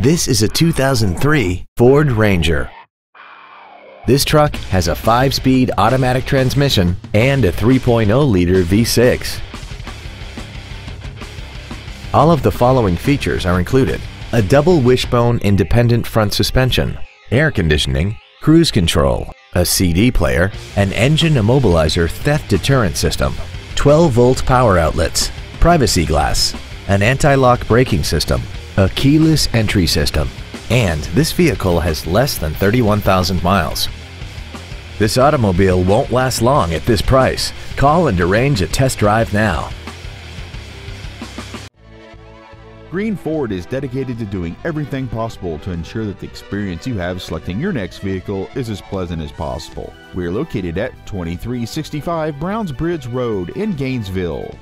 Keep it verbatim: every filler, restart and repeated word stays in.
This is a two thousand three Ford Ranger. This truck has a five-speed automatic transmission and a three point oh liter V six. All of the following features are included: a double wishbone independent front suspension, air conditioning, cruise control, a C D player, an engine immobilizer theft deterrent system, twelve volt power outlets, privacy glass, an anti-lock braking system, a keyless entry system, and this vehicle has less than thirty-one thousand miles. This automobile won't last long at this price. Call and arrange a test drive now. Green Ford is dedicated to doing everything possible to ensure that the experience you have selecting your next vehicle is as pleasant as possible. We are located at twenty-three sixty-five Browns Bridge Road in Gainesville.